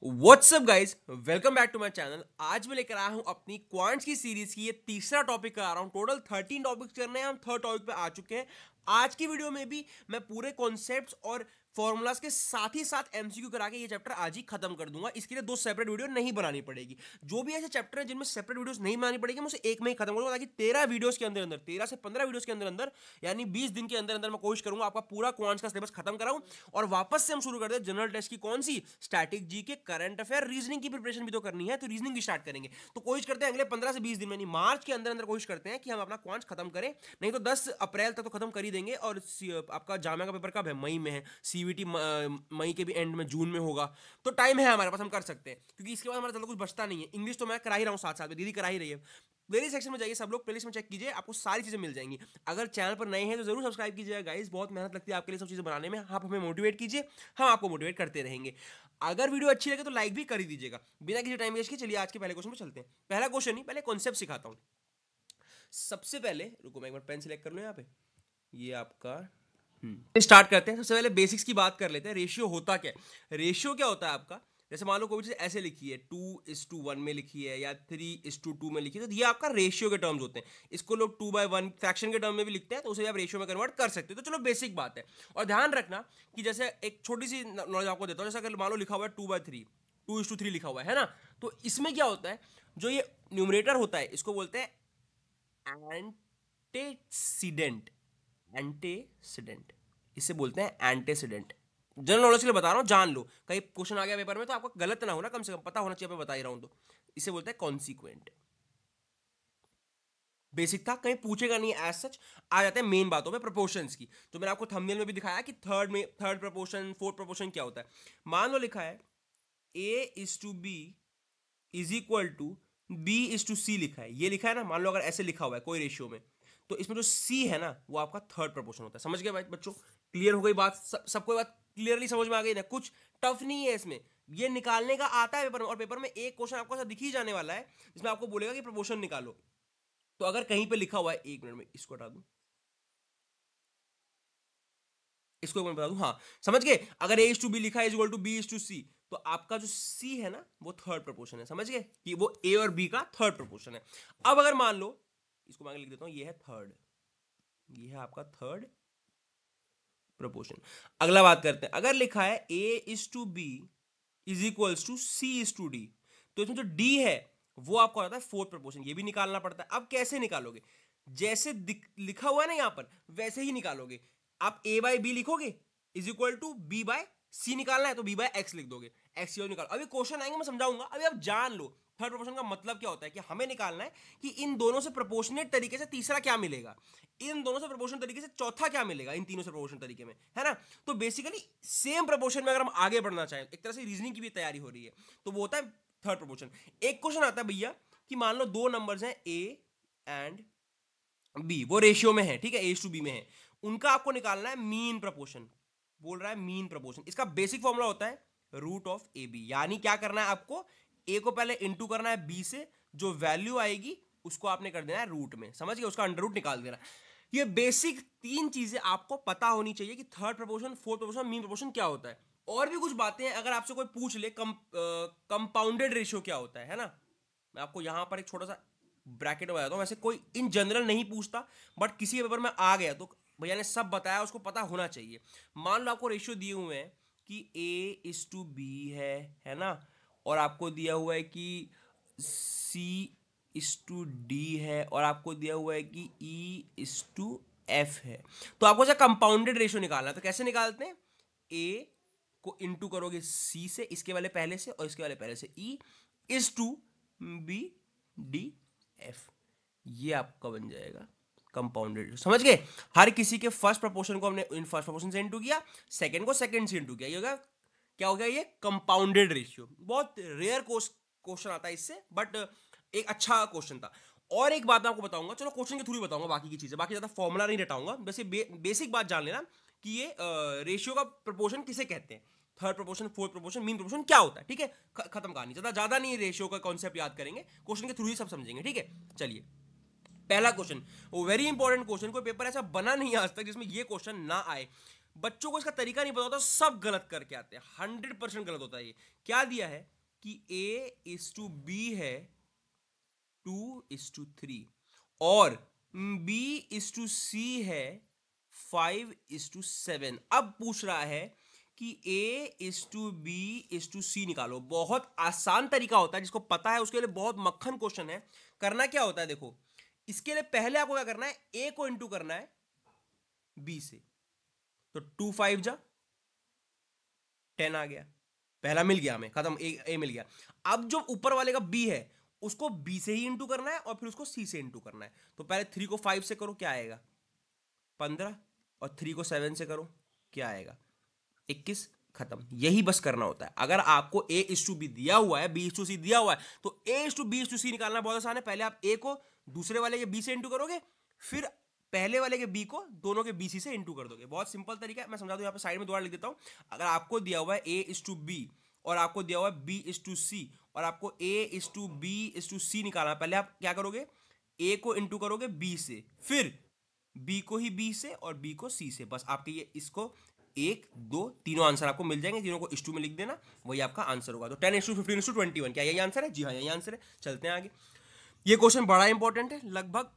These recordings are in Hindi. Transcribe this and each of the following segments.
What's up guys, welcome back to my channel। आज मैं लेकर आया हूँ अपनी क्वांट्स की सीरीज की ये तीसरा टॉपिक करा रहा हूँ। टोटल 13 टॉपिक्स करने हैं, हम थर्ड टॉपिक पे आ चुके हैं। आज की वीडियो में भी मैं पूरे कॉन्सेप्ट्स और फॉर्मूलाज के साथ ही साथ एमसीक्यू करा के ये चैप्टर आज ही खत्म कर दूंगा। इसके लिए दो सेपरेट वीडियो नहीं बनानी पड़ेगी। जो भी ऐसे चैप्टर हैं जिनमें सेपरेट वीडियोस नहीं बनानी पड़ेगी, मैं उसे एक में ही खत्म करूंगा, ताकि 13 वीडियोस के अंदर अंदर 13 से 15 वीडियोस के अंदर अंदर यानी 20 दिन के अंदर अंदर मैं कोशिश करूंगा आपका पूरा क्वांट्स का सिलेबस खत्म कराऊं। और वापस से हम शुरू करते हैं जनरल टेस्ट की, कौन सी? Static G K, current affair, reasoning की प्रिपरेशन भी तो करनी है, तो रीजनिंग भी स्टार्ट करेंगे। तो कोशिश करते हैं अगले 15 से 20 दिन में, मार्च के अंदर अंदर कोशिश करते हैं कि हम अपना क्वांट्स खत्म करें, नहीं तो 10 अप्रैल तक तो खत्म कर ही देंगे। और आपका जामिया का पेपर कब है? मई में है। सीवीटी मई के भी एंड में, जून में होगा, तो टाइम है हमारे पास, हम कर सकते हैं, क्योंकि इसके बाद हमारा ज़्यादा कुछ बचता नहीं है। इंग्लिश तो मैं करा ही रहा हूँ, साथ साथ में दीदी करा ही रही है। प्लेलिस्ट सेक्शन में जाइए, सब लोग प्लेलिस्ट में चेक कीजिए, आपको सारी चीज़ें मिल जाएंगी। अगर चैनल पर नए हैं तो जरूर सब्सक्राइब कीजिएगा गाइस, बहुत मेहनत लगती है आपके लिए सब चीज़ें बनाने में। आप हमें मोटिवेट कीजिए, हम आपको मोटिवेट करते रहेंगे। अगर वीडियो अच्छी लगे तो लाइक भी कर दीजिएगा। बिना किसी टाइम वेस्ट किए चलिए आज के पहले क्वेश्चन पर चलते हैं। पहला क्वेश्चन नहीं, पहले कॉन्सेप्ट सिखाता हूँ। सबसे पहले रुको, मैं एक बार पेन सेलेक्ट कर लूँ यहाँ पे। ये आपका स्टार्ट करते हैं। सबसे पहले बेसिक्स की बात कर लेते हैं। रेशियो होता क्या है? रेशियो क्या होता है आपका? जैसे मान लो कोई चीज़ ऐसे लिखी है, 2:1 में लिखी है या 3:2 में लिखी है, तो ये आपका रेशियो के टर्म्स होते हैं। इसको लोग 2/1 फ्रैक्शन के टर्म में भी लिखते हैं, तो उसे आप रेशियो में कन्वर्ट कर सकते हैं। तो चलो बेसिक बात है। और ध्यान रखना कि जैसे एक छोटी सी नॉलेज आपको देता हूँ। जैसे अगर मान लो लिखा हुआ है 2/3 लिखा हुआ है ना, तो इसमें क्या होता है, जो ये न्यूमरेटर होता है इसको बोलते हैं एंटेसीडेंट। एंटेसीडेंट इसे बोलते हैं एंटेसीडेंट। जनरल नॉलेज के लिए बता रहा हूँ, जान लो, कहीं क्वेश्चन आ गया पेपर में तो आपको गलत ना हो ना, कम से कम पता होना चाहिए, मैं बता ही रहा हूँ। तो इसे बोलते हैं कॉन्सिक्वेंट। बेसिक था, कहीं पूछेगा नहीं एज सच। आ जाते हैं मेन बातों में, प्रोपोर्शंस की। तो मैंने आपको थंबनेल में भी दिखाया कि थर्ड में थर्ड प्रोपोर्शन, फोर्थ प्रोपोर्शन क्या होता है। मान लो लिखा है A:B = B:C लिखा है, ये लिखा है ना। मान लो अगर ऐसे लिखा हुआ है कोई रेशियो में, तो इसमें जो C है ना वो आपका थर्ड प्रोपोर्शन होता है। समझ गए बच्चों? क्लियर हो गई बात? सबको बात क्लियरली समझ में आ गई ना? कुछ टफ नहीं है इसमें, ये निकालने का आता है पेपर में। और पेपर में एक क्वेश्चन आपको ऐसा दिख ही जाने वाला है जिसमें आपको बोलेगा कि प्रोपोर्शन निकालो। तो अगर कहीं पे लिखा हुआ है, एक मिनट में इसको हटा दूं, इसको मैं बता दूं, हाँ समझ गए। अगर A:B लिखा है = B/C, तो आपका जो C है ना वो थर्ड प्रोपोर्शन है। समझ गए कि वो A और B का थर्ड प्रोपोर्शन है। अब अगर मान लो इसको मैं लिख देता हूं, ये है थर्ड, ये है आपका थर्ड प्रोपोर्शन। अगला बात करते हैं, अगर लिखा है A:B = C/D, तो इसमें जो D है वो आपको आता है फोर्थ प्रोपोर्शन। ये भी निकालना पड़ता है। अब कैसे निकालोगे? जैसे लिखा हुआ है ना यहां पर, वैसे ही निकालोगे। आप A/B लिखोगे, B/C निकालना है तो B/X लिख दोगे, X की वैल्यू निकालो। अभी क्वेश्चन आएंगे, मैं समझाऊंगा, अभी आप जान लो थर्ड प्रोपोर्शन का मतलब क्या होता है। कि हमें निकालना है कि इन दोनों से प्रोपोर्शनेट तरीके से तीसरा क्या मिलेगा, इन दोनों से प्रोपोर्शनल तरीके से चौथा क्या मिलेगा, इन तीनों से प्रोपोर्शनल तरीके में, है ना। तो बेसिकली सेम प्रोपोर्शन में अगर हम आगे बढ़ना चाहें, एक तरह से रीजनिंग की भी तैयारी हो रही है, तो वो होता है थर्ड प्रोपोर्शन। एक क्वेश्चन आता है भैया कि मान लो दो नंबर्स हैं A और B, वो रेशियो में है, ठीक है, A:B में है, उनका आपको निकालना है मीन प्रोपोर्शन। बोल रहा है मीन प्रोपोर्शन। इसका बेसिक फॉर्मूला होता है √AB, यानी क्या करना है आपको, A को पहले इंटू करना है B से, जो वैल्यू आएगी उसको आपने कर देना है रूट में, समझ गए, उसका अंडर रूट निकाल देना। ये बेसिक तीन चीजें आपको पता होनी चाहिए कि third proportion, fourth proportion, mean proportion क्या होता है। और भी कुछ बातें हैं, अगर आपसे कोई पूछ ले कंपाउंडेड रेशियो क्या होता है ना, मैं आपको यहाँ पर एक छोटा सा ब्रैकेट बता देता हूँ। वैसे कोई इन जनरल नहीं पूछता, बट किसी पेपर में आ गया तो भैया ने सब बताया, उसको पता होना चाहिए। मान लो आपको रेशियो दिए हुए हैं कि A:B है ना, और आपको दिया हुआ है कि C:D है, और आपको दिया हुआ है कि E:F है। तो आपको जब कंपाउंडेड रेशियो निकालना है तो कैसे निकालते हैं, A को इंटू करोगे C से, इसके वाले पहले से और इसके वाले पहले से, E:B, D, F, ये आपका बन जाएगा कंपाउंडेड। समझ गए? हर किसी के फर्स्ट प्रोपोर्शन को हमने इन फर्स्ट प्रोपोर्शन से इंटू किया, सेकंड को सेकंड से इंटू किया, ये होगा क्या, हो गया ये कंपाउंडेड रेशियो। बहुत रेयर क्वेश्चन आता है इससे, बट एक अच्छा क्वेश्चन था। और एक बात मैं आपको बताऊंगा, चलो क्वेश्चन के थ्रू बताऊंगा बाकी की चीजें, बाकी ज्यादा फॉर्मुला नहीं रटाऊंगा, बस ये बेसिक बात जान लेना कि ये रेशियो का प्रोपोर्शन किसे कहते हैं, third proportion, fourth proportion, mean proportion क्या होता है, ठीक है। खत्म कहानी, ज्यादा नहीं रेशियो का कॉन्सेप्ट याद करेंगे, क्वेश्चन के थ्रू ही सब समझेंगे, ठीक है। चलिए पहला क्वेश्चन, वेरी इंपॉर्टेंट क्वेश्चन, कोई पेपर ऐसा बना नहीं आज तक जिसमें ये क्वेश्चन ना आए। बच्चों को इसका तरीका नहीं पता होता, सब गलत करके आते हैं, 100% गलत होता है ये। क्या दिया है कि A इज टू B है 2:3 और B इज टू C है 5:7। अब पूछ रहा है कि A is to B is to C निकालो। बहुत आसान तरीका होता है, जिसको पता है उसके लिए बहुत मक्खन क्वेश्चन है। करना क्या होता है देखो, इसके लिए पहले आपको क्या करना है, A को इंटू करना है B से, तो 2 5 जा 10 आ गया, पहला मिल गया हमें, खत्म, A मिल गया। अब जो ऊपर वाले का B है उसको B से ही इंटू करना है और फिर उसको C से इंटू करना है। तो पहले 3 को 5 से करो, क्या आएगा 15, और 3 को 7 से करो, क्या आएगा 21, खत्म। यही बस करना होता है। अगर आपको A इज टू B दिया हुआ है, B इज टू C दिया हुआ है, तो A is to B is to C निकालना बहुत आसान है। पहले आप A को दूसरे वाले के B से इंटू करोगे, फिर पहले वाले के B को दोनों के BC से इंटू कर दोगे। बहुत सिंपल तरीका है, मैं समझा दूं, यहाँ पे साइड में दोबारा लिख देता हूँ। अगर आपको दिया हुआ है A इज टू B और आपको दिया हुआ है B इज टू C और आपको A is to B is to C निकालना, पहले आप क्या करोगे, A को इंटू करोगे B से, फिर B को ही B से और B को C से। बस आपके ये इसको 1 2 3 आंसर आपको मिल जाएंगे, तीनों को इस्टू में लिख देना, वही आपका आंसर होगा। तो 10:15:21, क्या यही आंसर है? जी हाँ, यही आंसर है। चलते हैं आगे। ये क्वेश्चन बड़ा इंपॉर्टेंट है, लगभग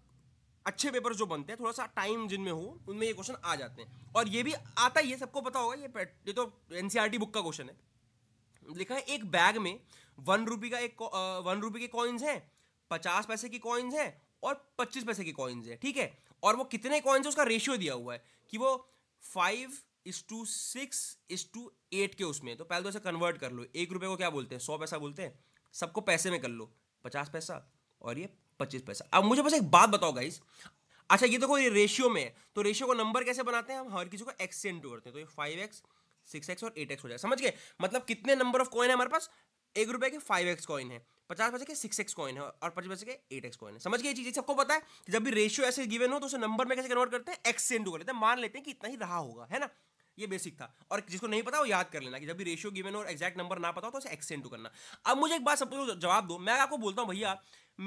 अच्छे पेपर जो बनते हैं, थोड़ा सा टाइम जिनमें हो, उनमें ये क्वेश्चन आ जाते हैं। और ये भी आता ही है, सबको पता होगा, ये तो एनसीईआरटी बुक का क्वेश्चन है। लिखा है एक बैग में 1 रुपये का 1 रुपये के कॉइन्स हैं, 50 पैसे की कॉइन्स हैं और 25 पैसे की कॉइन्स हैं, ठीक है। और वो कितने कॉइन्स है उसका रेशियो दिया हुआ है कि वो 5:6:8 के उसमें। तो पहले तो इसे कन्वर्ट कर लो, 1 रुपये को क्या बोलते हैं, 100 पैसा बोलते हैं, सबको पैसे में कर लो, 50 पैसा और ये 25 पैसा। अब मुझे बस एक बात बताओ गाइस, अच्छा ये देखो ये रेशियो में है, तो रेशियो को नंबर कैसे बनाते हैं, हम हर किसी को x से इंटू करते हैं, तो ये 5x 6x और 8x हो जाए, समझ गए। मतलब कितने नंबर ऑफ कॉइन है हमारे पास, 1 रुपये के 5x कॉइन है, 50 पैसे के 6x कॉइन है और 25 पैसे के 8x कॉइन है, समझ गए। चीज सबको पता है कि जब भी रेशियो ऐसे गिवन हो तो उसे नंबर में कैसे कन्वर्ट करते हैं, x से इंटू कर लेते हैं, मान लेते हैं कि इतना ही रहा होगा, है ना। ये बेसिक था, और जिसको नहीं पता वो याद कर लेना कि जब भी रेशियो गिवन हो और एग्जैक्ट नंबर ना पता हो तो उसे x से इंटू करना। अब मुझे एक बात सबको जवाब दो, मैं आपको बोलता हूँ भैया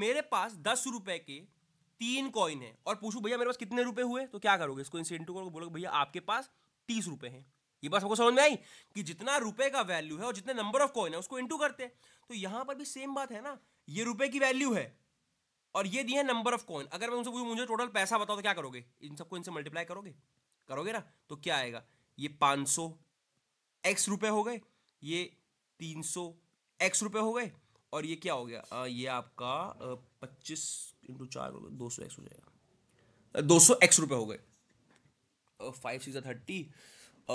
मेरे पास 10 रुपए के 3 कॉइन है और पूछूं भैया मेरे पास कितने रुपए हुए, तो क्या करोगे, इसको इंटू करोगे, बोलोगे भैया आपके पास 30 रुपए हैं। ये बात सबको समझ में आई कि जितना रुपए का वैल्यू है और जितने नंबर ऑफ कॉइन है उसको इंटू करते हैं। तो यहां पर भी सेम बात है ना, ये रुपए की वैल्यू है और ये दिए नंबर ऑफ कॉइन। अगर मैं उनसे पूछूं मुझे टोटल पैसा बताओ, तो क्या करोगे, इन सबको इनसे मल्टीप्लाई करोगे, करोगे ना। तो क्या आएगा, ये 500x रुपए हो गए, ये 300x रुपए हो गए और ये क्या हो गया, ये आपका 25 × 4 हो गया, 200x हो जाएगा, 200x रुपये हो गए, 5 × 6 = 30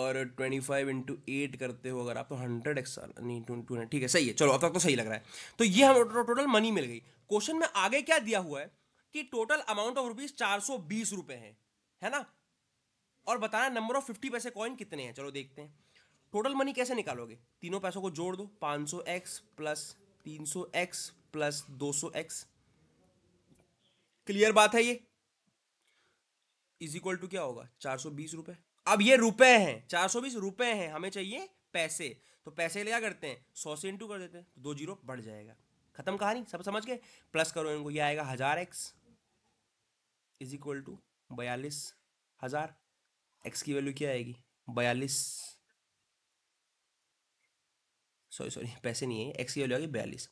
और 25 × 8 करते हो अगर आप तो 100x, नहीं 200, ठीक है, सही है, चलो अब तक तो सही लग रहा है। तो ये हम टोटल मनी मिल गई। क्वेश्चन में आगे क्या दिया हुआ है कि टोटल अमाउंट ऑफ रुपीज 420 रुपये हैं, है ना, और बताना नंबर ऑफ 50 पैसे कॉइन कितने हैं। चलो देखते हैं टोटल मनी कैसे निकालोगे, तीनों पैसों को जोड़ दो, 500x + 300x + 200x, क्लियर बात है, ये इज इक्वल टू क्या होगा, 420 रुपए। अब ये रुपए हैं, 420 रुपए हैं, हमें चाहिए पैसे, तो पैसे क्या करते हैं, 100 से इंटू कर देते हैं, तो 2 0 बढ़ जाएगा, खत्म कहानी, सब समझ गए। प्लस करो इनको, ये आएगा 1000x = 42,000, x की वैल्यू क्या आएगी 42, सॉरी पैसे नहीं है, x की वैल्यू आ गई 42,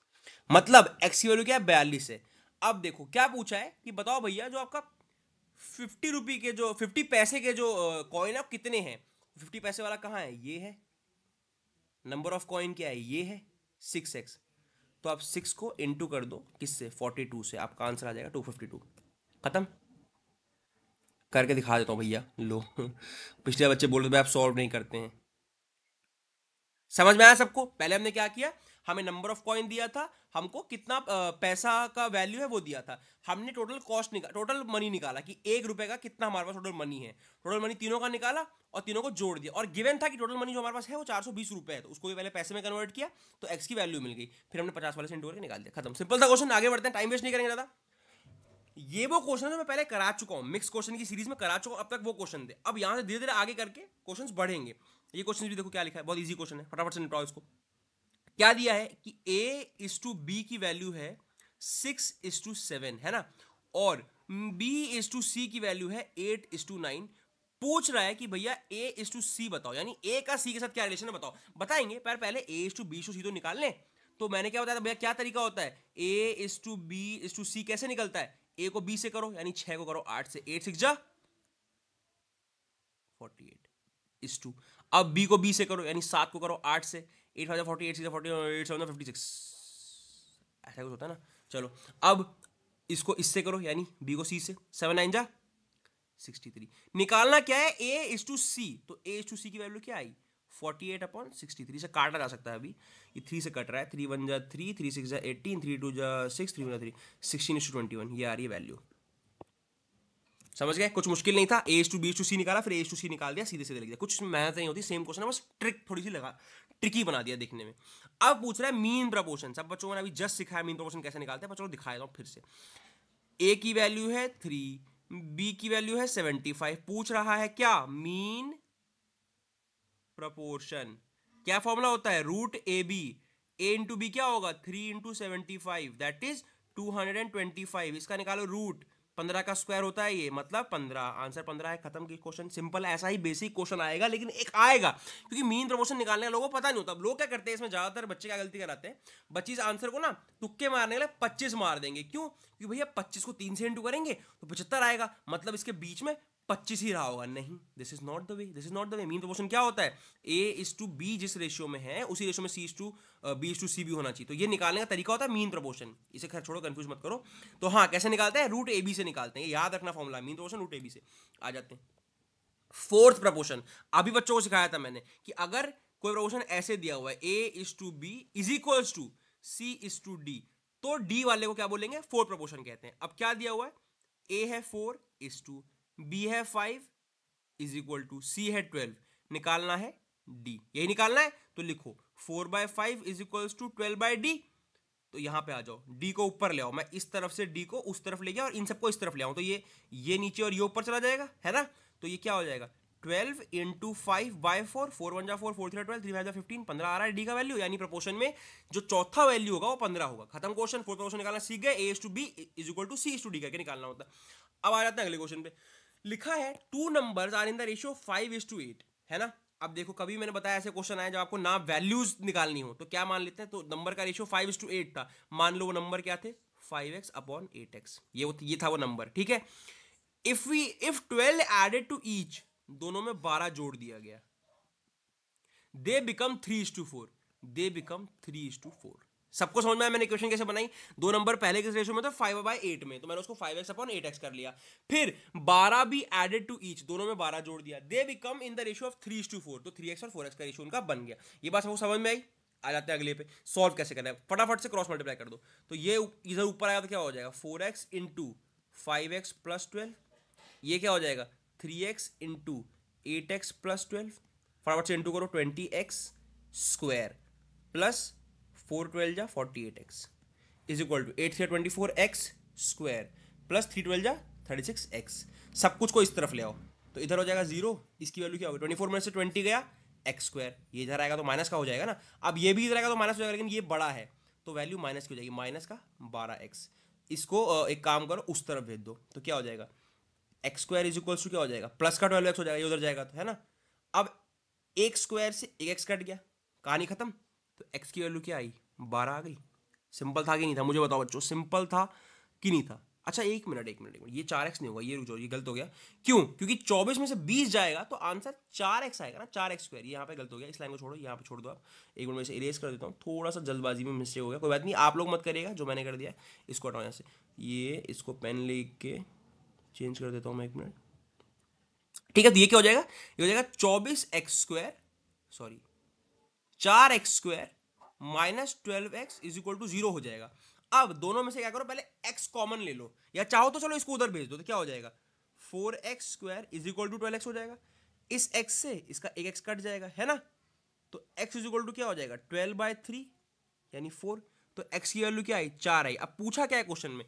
मतलब x की वैल्यू क्या है 42 है। अब देखो क्या पूछा है कि बताओ भैया जो आपका 50 रुपये के जो 50 पैसे के जो कॉइन है कितने हैं। 50 पैसे वाला कहाँ है, ये है, नंबर ऑफ कॉइन क्या है, ये है 6x, तो आप 6 को इंटू कर दो किससे, 42 से, आपका आंसर आ जाएगा 252, खत्म। करके दिखा देता हूँ भैया, लो पिछले बच्चे बोल रहे थे आप सॉल्व नहीं करते हैं, समझ में आया सबको। पहले हमने क्या किया, हमें नंबर ऑफ कॉइन दिया था, हमको कितना पैसा का वैल्यू है वो दिया था, हमने टोटल कॉस्ट निकाला, टोटल मनी निकाला कि 1 रुपये का कितना हमारे पास टोटल मनी है, टोटल मनी तीनों का निकाला और तीनों को जोड़ दिया, और गिवन था कि टोटल मनी जो हमारे पास है वो 420 रुपये है, तो उसको भी पहले पैसे में कन्वर्ट किया तो एक्स की वैल्यू मिल गई, फिर हमने 50 वाले से इंटू करके निकाल दिया, खत्म। सिंपल था क्वेश्चन, आगे बढ़ते हैं, टाइम वेस्ट नहीं करेंगे ज़्यादा। ये वो क्वेश्चन जो मैं पहले करा चुका हूँ, मिक्स क्वेश्चन की सीरीज में करा चुका हूँ, अब तक वो क्वेश्चन थे। अब यहाँ से धीरे धीरे आगे करके क्वेश्चंस बढ़ेंगे। ये क्वेश्चन भी देखो क्या लिखा है, बहुत इजी क्वेश्चन है, फटाफट से निपटाओ इसको। क्या दिया है कि A इज टू B की वैल्यू है 6:7, है ना, और B इज टू C की वैल्यू है 8:9, पूछ रहा है कि भैया ए इज टू सी बताओ, यानी ए का सी के साथ क्या रिलेशन है बताओ। बताएंगे पर पहले A is to B is to सी तो निकाल लें। तो मैंने क्या बताया था भैया क्या तरीका होता है, ए is to B is to C कैसे निकलता है, ए को बी से करो यानी 6 को करो 8 से, 8 6 जा 48 इज टू, अब बी को बी से करो यानी 7 को करो 8 से, 8 5 48 6 48 7 56 ऐसा कुछ होता है ना। चलो अब इसको इससे करो यानी बी को सी से, 7 9 जा 63। निकालना क्या है a इज टू c, तो a इज टू c की वैल्यू क्या आई 48/63 से काटा जा सकता है। अभी ये 3 से कट रहा है, 3 1 जा 3 3 6 जा 18 3 2 जा 6 3 1 जा 3 16/21 ये आ रही है वैल्यू। समझ गए, कुछ मुश्किल नहीं था। a is to b is to c निकाला, फिर a इज टू c निकाल दिया, सीधे सीधे लिख दिया, कुछ मेहनत नहीं होती। सेम क्वेश्चन है, बस ट्रिक थोड़ी सी लगा, ट्रिकी बना दिया देखने में। अब पूछ रहा है मीन प्रोपोर्शन। सब बच्चों ने अभी जस्ट सिखाया मीन प्रोपोर्शन कैसे निकालते हैं, बच्चों दिखाया हूं फिर से। a की वैल्यू है 3, बी की वैल्यू है 75, पूछ रहा है क्या मीन प्रपोर्शन। क्या फॉर्मूला होता है, root A B, A into B क्या होगा 3 × 75 दैट इज 225, इसका निकालो रूट, 15 का स्क्वायर होता है ये, मतलब 15, आंसर 15 है। खत्म की क्वेश्चन, सिंपल ऐसा ही बेसिक क्वेश्चन आएगा, लेकिन एक आएगा क्योंकि मीन प्रपोर्शन निकालने का लोगों को पता नहीं होता। अब लोग क्या करते हैं इसमें, ज्यादातर बच्चे क्या गलती कराते हैं, बच्चे इस आंसर को ना तुक्के मारने के लिए 25 मार देंगे। क्यों, क्योंकि भैया 25 को 3 से इंटू करेंगे तो 75 आएगा, मतलब इसके बीच में 25 ही रहा होगा। नहीं, this is not the way, this is not the way. Mean proportion क्या होता है, ए इज टू बी जिस रेशियो में है उसी रेशियो में C is to B is to C भी होना चाहिए। तो ये निकालने का तरीका होता है मीन प्रोपोर्शन। इसे खैर छोड़ो, कंफ्यूज मत करो। तो हाँ कैसे निकालते हैं, रूट ए बी से निकालते हैं, याद रखना formula mean proportion root A B से। आ जाते हैं फोर्थ प्रोपोर्शन। अभी बच्चों को सिखाया था मैंने कि अगर कोई प्रोपोर्शन ऐसे दिया हुआ है ए is to B is equals to C is to D, तो डी वाले को क्या बोलेंगे, फोर्थ प्रोपोर्शन कहते हैं। अब क्या दिया हुआ है, ए है 4:2, बी है 5:2, सी है 12, निकालना है डी, यही निकालना है। तो लिखो 4/5 = 12/d। तो यहां पे आ जाओ, डी को ऊपर ले आओ, मैं इस तरफ से डी को उस तरफ ले गया और इन सबको इस तरफ ले आऊं, तो ये नीचे और ये ऊपर चला जाएगा है ना। तो ये क्या हो जाएगा 12 × 5/4, 4 1 जा 4 4 3 12, 3 5 जा 15, 15 आ रहा है डी का वैल्यू, यानी प्रपोर्शन में जो चौथा वैल्यू होगा वो 15 होगा। खत्म क्वेश्चन, फोर्थ क्वेश्चन निकालना सीख गए, A is to B is equal to C is to D करके निकालना होता है। अब आ जाते हैं अगले क्वेश्चन पे। लिखा है 2 numbers are in the ratio 5:8 है ना। अब देखो कभी मैंने बताया ऐसे क्वेश्चन आए जब आपको ना वैल्यूज निकालनी हो तो क्या मान लेते हैं, तो नंबर का रेशियो 5:8 था, मान लो वो नंबर क्या थे 5x/8x, ये था वो नंबर, ठीक है। इफ 12 एडेड टू ईच, दोनों में 12 जोड़ दिया गया, दे बिकम 3:4। सबको समझ में आया मैंने क्वेश्चन कैसे बनाई, दो नंबर पहले किस रेशियो में था 5/8 में, तो मैंने उसको 5x/8x कर लिया, फिर 12 भी एडेड टू ईच, दोनों में 12 जोड़ दिया, they become in the ratio of 3:4, तो 3x और 4x का रेशियो उनका बन गया। ये बात सबको समझ में आई। आ जाते हैं अगले पे, सॉल्व कैसे करना है, फटाफट से क्रॉस मल्टीप्लाई कर दो। तो ये इधर ऊपर आएगा तो क्या हो जाएगा 4x × 5x + 12, ये क्या हो जाएगा 3x × 8x + 12, फटाफट से इंटू करो 20x² प्लस 4 12 जा 48x = 8 3 24x² प्लस 3 12 जा 36x। सब कुछ को इस तरफ ले आओ तो इधर हो जाएगा 0, इसकी वैल्यू क्या होगी 24 में से 20 गया x², ये इधर आएगा तो माइनस का हो जाएगा ना। अब ये भी इधर आएगा तो माइनस हो जाएगा, लेकिन ये बड़ा है तो वैल्यू माइनस की हो जाएगी, माइनस का 12x। इसको एक काम करो उस तरफ भेज दो, तो क्या हो जाएगा x² क्या हो जाएगा प्लस का 12x हो जाएगा, ये उधर जाएगा तो है ना। अब 1² से 1x कट गया, कहानी खत्म। तो x की वैल्यू क्या आई 12 आ गई। सिंपल था कि नहीं था, मुझे बताओ बच्चों, सिंपल था कि नहीं था। अच्छा एक मिनट, ये 4x नहीं होगा, ये रुक जाओ, ये गलत हो गया। क्यों, क्योंकि 24 में से 20 जाएगा तो आंसर 4x आएगा ना, 4x²। यहाँ पे गलत हो गया, इस लाइन को छोड़ो, यहाँ पे छोड़ दो आप। एक मिनट में इसे इरेज कर देता हूँ, थोड़ा सा जल्दबाजी में मिस्टेक हो गया, कोई बात नहीं, आप लोग मत करिएगा जो मैंने कर दिया। इसको हटाओ यहाँ से, ये इसको पेन लिख के चेंज कर देता हूँ मैं, एक मिनट, ठीक है। तो ये क्या हो जाएगा, ये हो जाएगा 4x² -12x = 0 हो जाएगा। अब दोनों में से क्या करो, पहले x कॉमन ले लो, या चाहो तो चलो इसको उधर भेज दो, तो क्या हो जाएगा 4x² = 12x हो जाएगा। इस x से इसका 1x कट जाएगा है ना, तो x = क्या हो जाएगा 12/3 यानी 4, तो x की वैल्यू क्या आई 4 आई। अब पूछा क्या है क्वेश्चन में,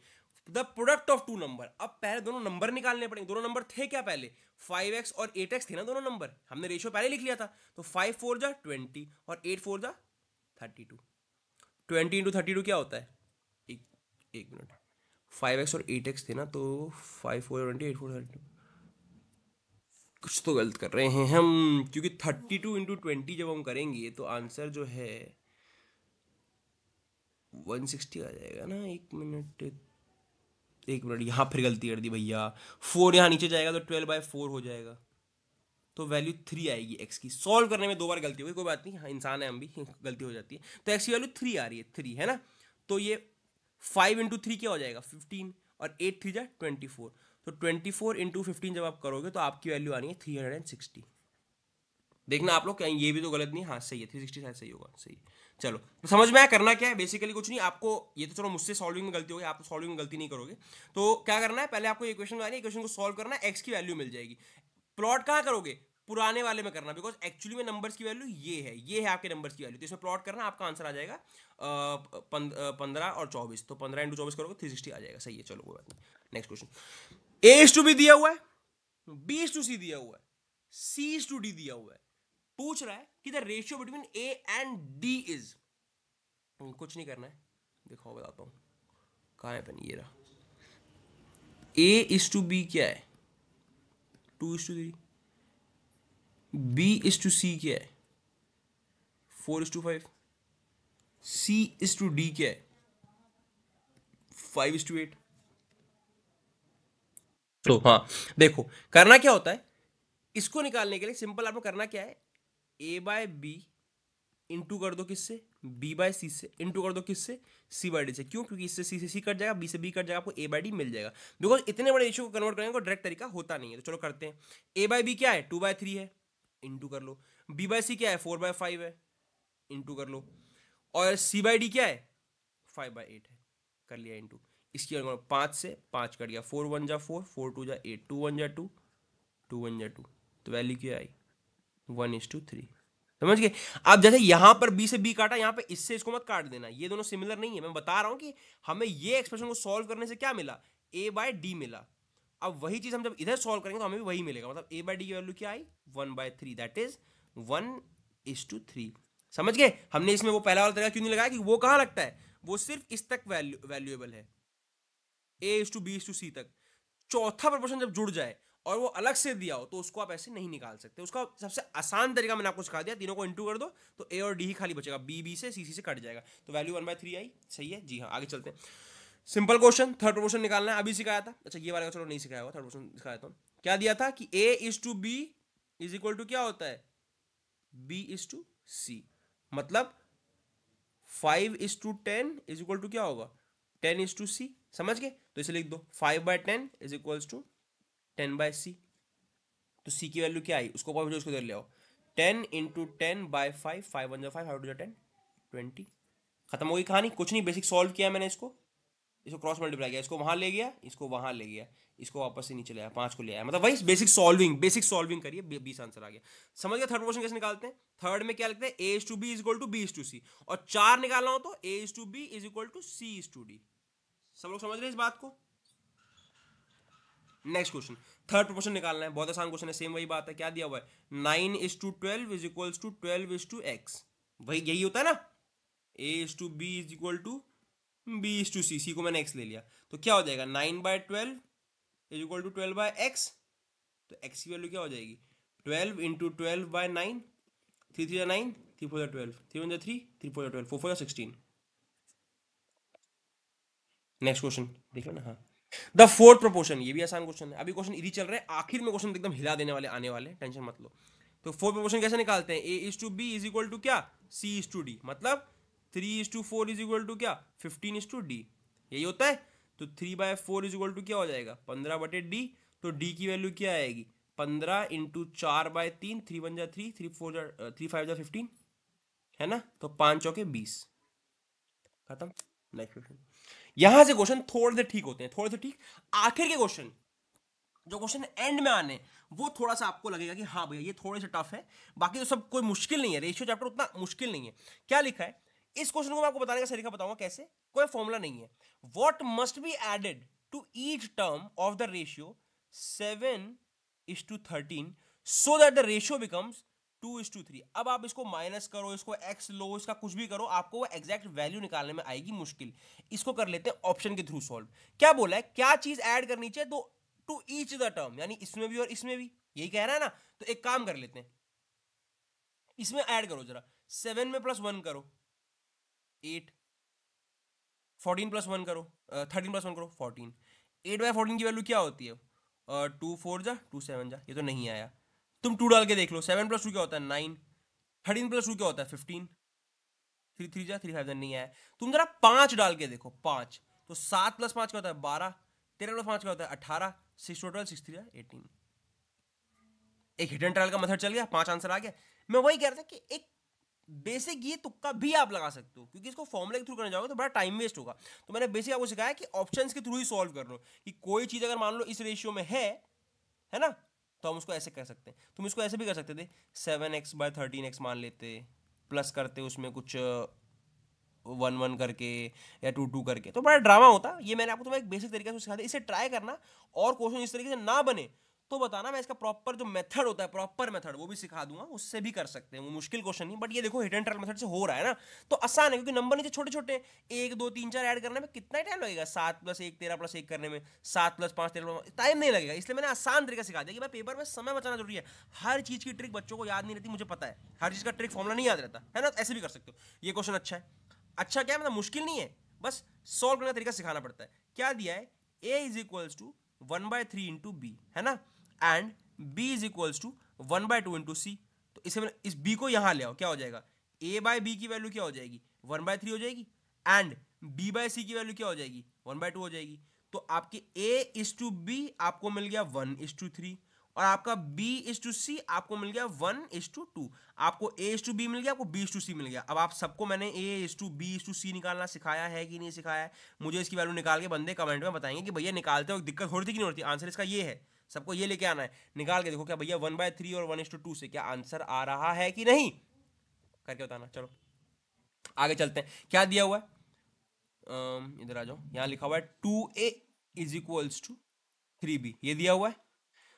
द प्रोडक्ट ऑफ 2 नंबर। अब पहले दोनों नंबर निकालने पड़ेंगे, दोनों नंबर थे क्या पहले 5x और 8x थे ना, दोनों नंबर हमने रेशियो पहले लिख लिया था। तो 5 4 जा 20 और 8 4 जा 32, 20 × 32 क्या होता है एक मिनट 5x और 8x थे ना, तो 5 4 20 8 4 32 कुछ तो गलत कर रहे हैं हम, क्योंकि 32 × 20 जब हम करेंगे तो आंसर जो है 160 आ जाएगा ना। एक मिनट, यहाँ फिर गलती कर दी भैया। 4 यहाँ नीचे जाएगा तो 12/4 हो जाएगा, तो वैल्यू 3 आएगी एक्स की। सॉल्व करने में 2 बार गलती हो गई, कोई बात नहीं, हाँ इंसान है हम भी, गलती हो जाती है। तो एक्स की वैल्यू 3 आ रही है, 3 है ना। तो ये 5 × 3 क्या हो जाएगा 15, और 8×3 = 24। तो 24 × 15 जब आप करोगे तो आपकी वैल्यू आनी है 360। देखना आप लोग क्या, ये भी तो गलत नहीं, हाँ सही है, 360 शायद सही होगा, सही। चलो तो समझ में आया करना क्या है, बेसिकली कुछ नहीं आपको, ये तो चलो मुझसे सॉल्विंग में गलती होगी, आप तो सॉल्विंग में गलती नहीं करोगे। तो क्या करना है, पहले आपको इक्वेशन आनी है, इक्वेशन को सॉल्व करना है, एक्स की वैल्यू मिल जाएगी। प्लॉट कहाँ करोगे, पुराने वाले में करना, बिकॉज एक्चुअली में नंबर्स की वैल्यू ये है आपके नंबर्स की वैल्यू। तो इसमें प्लॉट करना, आपका आंसर आ जाएगा 15 और 24। तो 15 × 24 करोगे 360 आ जाएगा, सही है। चलो कोई बात नहीं, नेक्स्ट क्वेश्चन। a(b) दिया हुआ है, b(c) दिया हुआ है, c(d) दिया हुआ है। पूछ रहा है कि the ratio between a and d is, कुछ नहीं करना है, दिखाओ बताता हूँ कहाँ है पन, ये रहा। a(b) क्या है 2:3, b(c) क्या है 4:5, c(d) क्या है 5:8। तो हाँ देखो करना क्या होता है, इसको निकालने के लिए सिंपल आपको करना क्या है, a/b इंटू कर दो किससे, b/c से, इंटू कर दो किससे, c/d से। क्यों, क्योंकि इससे c से c कट जाएगा, b से b कट जाएगा, आपको a/d मिल जाएगा। बिकॉज इतने बड़े रेशियो को कन्वर्ट करने का डायरेक्ट तरीका होता नहीं है। तो चलो करते हैं, a/b क्या है 2/3 है, इंटू कर लो, b/c क्या है 4/5 है, इंटू कर लो, और c/d क्या है 5/8 है, कर लिया इंटू। इसकी 5 से 5 कट गया, 4 × 1 = 4, 4 × 2 = 8, 2 × 1 = 2, 2 × 1 = 2। तो वैल्यू क्या आई 1:3, समझ गए आप। जैसे यहाँ पर b से b काटा, यहाँ पे इससे इसको मत काट देना, ये दोनों सिमिलर नहीं है। मैं बता रहा हूँ कि हमें ये एक्सप्रेशन को सॉल्व करने से क्या मिला, a/d मिला। अब वही चीज़ हम जब इधर सॉल्व करेंगे तो हमें भी वही मिलेगा, मतलब a/d की वैल्यू क्या आई 1/3, दैट इज 1:3। समझ गए, हमने इसमें वो पहला वाला तरीका क्यों नहीं लगाया कि वो कहाँ लगता है, वो सिर्फ इस तक वैल्यूएबल है, a(b)(c) तक। चौथा प्रपोर्शन जब जुड़ जाए और वो अलग से दिया हो तो उसको आप ऐसे नहीं निकाल सकते। उसका सबसे आसान तरीका मैंने आपको सिखा दिया, तीनों को इंटू कर दो तो a और d ही खाली बचेगा, b से c से कट जाएगा। तो वैल्यू 1/3 आई, सही है जी। हाँ आगे चलते हैं, सिंपल क्वेश्चन, थर्ड प्रपोर्शन निकालना है, अभी सिखाया था। अच्छा ये वाला का चलो नहीं सिखाया हुआ, थर्ड प्रपोर्शन सिखाया था। क्या दिया था कि a(b) = क्या होता है b(c), मतलब 5:10 = क्या होगा 10:c। समझ गए, तो इसे लिख दो 5/10 = 10/c। तो c की वैल्यू क्या आई, उसको ऊपर भेजो, उसको इधर ले आओ, 10 × 10/5, 5×1 = 5, 5×10 = 20। खत्म हो गई कहानी, कुछ नहीं, बेसिक सॉल्व किया मैंने इसको। इसको क्रॉस मल्टीप्लाई किया, इसको वहां ले गया, इसको वहां ले गया, इसको वापस से नीचे ले आया, 5 को ले आया, मतलब वही बेसिक सॉल्विंग करिए, 20 आंसर आ गया। समझ गया थर्ड पोर्शन कैसे निकालते हैं। थर्ड में क्या लगता है a(b) = b(c), और 4 निकालना हो तो a(b) = c(d)। सब लोग समझ रहे हैं इस बात को। नेक्स्ट क्वेश्चन, थर्ड प्रपोर्शन निकालना है, बहुत आसान क्वेश्चन है, सेम वही बात है। क्या दिया हुआ है 9:12 = 12 x, वही यही होता है ना, a(b) = b(c), c को मैंने x ले लिया, तो क्या हो जाएगा 9/12 = 12 x। तो x की वैल्यू क्या हो जाएगी 12 × 12/9, 3×3 = 9, 3×4 = 12, 3×3 = 3, 3×4 = 12, 4×4 = 16। नेक्स्ट क्वेश्चन देख लो ना। हाँ द फोर्थ प्रपोर्शन, ये भी आसान क्वेश्चन है, अभी क्वेश्चन इजी चल रहे हैं, आखिर में क्वेश्चन एकदम हिला देने वाले आने वाले, टेंशन मत लो। तो फोर्थ प्रपोर्शन कैसे निकालते हैं, a(b) = क्या c(d), मतलब 3:4 = क्या 15:d, यही होता है। तो 3/4 = क्या हो जाएगा 15/d। तो d की वैल्यू क्या आएगी 15 × 4/3, 3×3, 3×4, 3×5 = 15, है ना। तो 5×4 = 20, खत्म। नेक्स्ट क्वेश्चन, यहां से क्वेश्चन थोड़े से ठीक होते हैं, थोड़े से ठीक। आखिर के क्वेश्चन जो क्वेश्चन एंड में आने, वो थोड़ा सा आपको लगेगा कि हाँ भैया ये थोड़े से टफ है, बाकी तो सब कोई मुश्किल नहीं है, रेशियो चैप्टर उतना मुश्किल नहीं है। क्या लिखा है इस क्वेश्चन को मैं आपको बताने का तरीका बताऊंगा कैसे, कोई फॉर्मूला नहीं है। What must be added to each term of the ratio 7:13 so that the ratio becomes 2:3। अब आप इसको माइनस करो, इसको x लो, इसका कुछ भी करो, आपको वो एग्जैक्ट वैल्यू निकालने में आएगी मुश्किल। इसको कर लेते हैं ऑप्शन के थ्रू सॉल्व। क्या बोला है, क्या चीज ऐड करनी चाहिए, दो टू ईच द टर्म, यानी इसमें भी और इसमें भी, यही कह रहा है ना। तो एक काम कर लेते हैं, इसमें ऐड करो जरा, 7 में +1 करो 8, 14 +1 करो 13 +1 करो 14, 8/14 की वैल्यू क्या होती है 2 4 जा 2 7 जा, ये तो नहीं आया, तुम 2 डाल के देख लो। 7 + 2 क्या होता है 9, 13 + 2 क्या होता है 15, 3 3 जा 3 5 जा, नहीं आया। तुम जरा 5 डाल के देखो 5, तो 7 + 5 क्या होता है 12, 13 + 5 क्या होता है 18, 6 टोटल 6 3 18। एक हिडन ट्रायल का मेथड चल गया, 5 आंसर आ गया। मैं वही कह रहा था कि एक बेसिक ये तुक्का भी आप लगा सकते हो, क्योंकि इसको फॉर्मूला के थ्रू करने जाओगे तो बड़ा टाइम वेस्ट होगा। तो मैंने बेसिक आपको सिखाया कि ऑप्शंस के थ्रू ही सॉल्व कर लो, कि कोई चीज़ अगर मान लो इस रेशियो में है ना, तो हम उसको ऐसे कर सकते हैं। तुम इसको ऐसे भी कर सकते थे, 7x/13x मान लेते, प्लस करते उसमें कुछ 1 1 करके या 2 2 करके, तो बड़ा ड्रामा होता। ये मैंने आपको तुम्हें एक बेसिक तरीके से सिखाया था, इसे ट्राई करना, और क्वेश्चन इस तरीके से ना बने तो बताना, मैं इसका प्रॉपर जो मेथड होता है प्रॉपर मेथड वो भी सिखा दूंगा, उससे भी कर सकते हैं, वो मुश्किल क्वेश्चन नहीं। बट ये देखो हिट एंड ट्रायल मेथड से हो रहा है ना, तो आसान है, क्योंकि नंबर नीचे छोटे छोटे 1 2 3 4 ऐड करने में कितना टाइम लगेगा, 7 + 1 13 + 1 करने में 7 + 5 13 टाइम नहीं लगेगा। इसलिए मैंने आसान तरीका सिखा दिया कि भाई पेपर में समय बचाना जरूरी है, हर चीज़ की ट्रिक बच्चों को याद नहीं रहती, मुझे पता है हर चीज़ का ट्रिक फॉर्मूला नहीं याद रहता है ना, ऐसे भी कर सकते हो। ये क्वेश्चन अच्छा है, अच्छा क्या मतलब मुश्किल नहीं है, बस सॉल्व करने का तरीका सिखाना पड़ता है। क्या दिया है A = 1/3 × B है ना, एंड B = 1/2 इंटू सी, तो इसे मैंने इस B को यहाँ ले आओ, क्या हो जाएगा A/B की वैल्यू क्या हो जाएगी 1/3 हो जाएगी, एंड B/C की वैल्यू क्या हो जाएगी 1/2 हो जाएगी। तो आपके A = B आपको मिल गया 1:3, और आपका B = C आपको मिल गया 1:2। आपको A = B मिल गया, आपको B = C मिल गया। अब आप सबको मैंने A = B = C निकालना सिखाया है कि नहीं सिखाया है? मुझे इसकी वैल्यू निकाल के बंदे कमेंट में बताएंगे कि भैया निकालते हो दिक्कत होती कि नहीं होती। आंसर इसका ये है, सबको ये लेके आना है, निकाल के देखो क्या भैया 1/3 और 1:2 से क्या आंसर आ रहा है कि नहीं, करके बताना। चलो आगे चलते हैं, क्या दिया हुआ है, इधर आ जाओ, यहाँ लिखा हुआ है 2A = 3B, ये दिया हुआ है।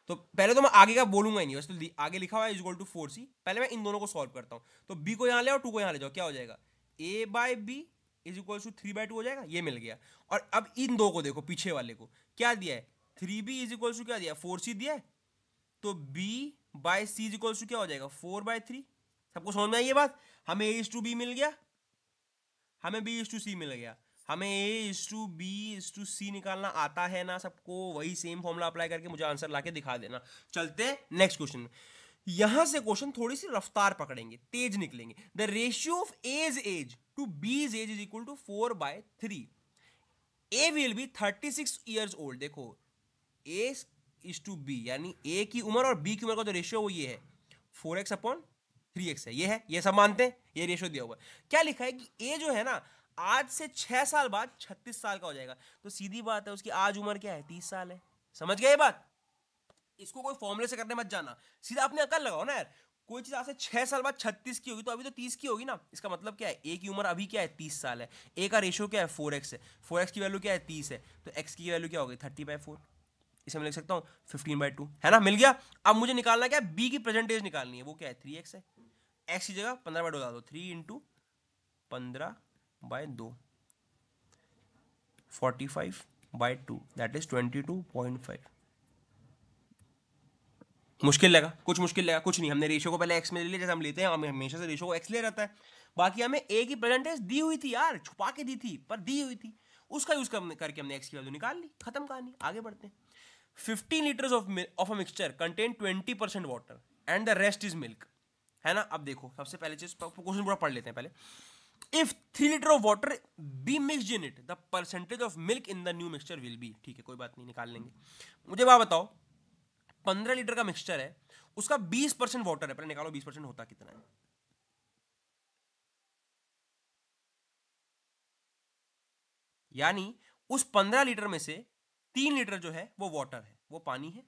तो पहले तो मैं आगे का बोलूंगा ही नहीं, बस तो आगे लिखा हुआ है = 4C, पहले मैं इन दोनों को सॉल्व करता हूँ। तो B को यहाँ ले और 2 को यहाँ ले जाओ, क्या हो जाएगा A/B = 3/2 हो जाएगा, ये मिल गया। और अब इन दो को देखो, पीछे वाले को क्या दिया है 3B = क्या दिया 4C दिया है, तो B/C = क्या हो जाएगा 4/3। सबको समझ में आई ये बात, हमें A = B मिल गया, हमें B = C मिल गया। हमें A = B = C निकालना आता है ना सबको, वही सेम फॉर्मूला अप्लाई करके मुझे आंसर लाके दिखा देना। चलते हैं नेक्स्ट क्वेश्चन में, यहां से क्वेश्चन थोड़ी सी रफ्तार पकड़ेंगे, तेज निकलेंगे। The ratio of A's age to B's age = 4/3। A will be 36 years old। देखो A = B यानी A की उम्र और B की उम्र का जो रेशियो वो ये है 4x/3x है, ये है, ये सब मानते हैं, ये रेशियो दिया हुआ है। क्या लिखा है कि A जो है ना आज से 6 साल बाद 36 साल का हो जाएगा, तो सीधी बात है उसकी आज उम्र क्या है 30 साल है। समझ गए ये बात, इसको कोई फॉर्मूले से करने मत जाना, सीधा अपने अकल लगाओ ना यार। कोई चीज आज से 6 साल बाद 36 की होगी तो अभी तो 30 की होगी ना, इसका मतलब क्या है A की उम्र अभी क्या है 30 साल है, A का रेशियो क्या है 4x है, 4x की वैल्यू क्या है 30 है, तो x की वैल्यू क्या होगी 30/4, इसे मैं लिख सकता हूँ 15/2 है ना, मिल गया। अब मुझे निकालना क्या है B की परसेंटेज निकालनी है, वो क्या है 3x है, x की जगह 15/2 डाल दो, 3 × 15/2 45/2 दैट इज 22.5। मुश्किल लगा कुछ नहीं, हमने रेशियो को पहले x में ले लिया, जैसे हम लेते हैं हम हमेशा से रेशियो को x ले रहता है। बाकी हमें A की परसेंटेज दी हुई थी यार, छुपा के दी थी पर दी हुई थी, उसका यूज करके हमने x की वैल्यू निकाल ली, खत्म कहानी। आगे बढ़ते हैं, 15 litres of a mixture contain 20% water and the rest is milk है ना। अब देखो सबसे पहले चीज क्वेश्चन पूरा पढ़ लेते हैं पहले। If 3 liter of water be mixed in it, the percentage of milk in the new mixture will be, ठीक है कोई बात नहीं निकाल लेंगे। मुझे बात बताओ 15 लीटर का मिक्सचर है, उसका 20% वाटर है, पहले निकालो 20% होता कितना है। यानी उस 15 लीटर में से 3 लीटर जो है वो वाटर है, वो पानी है,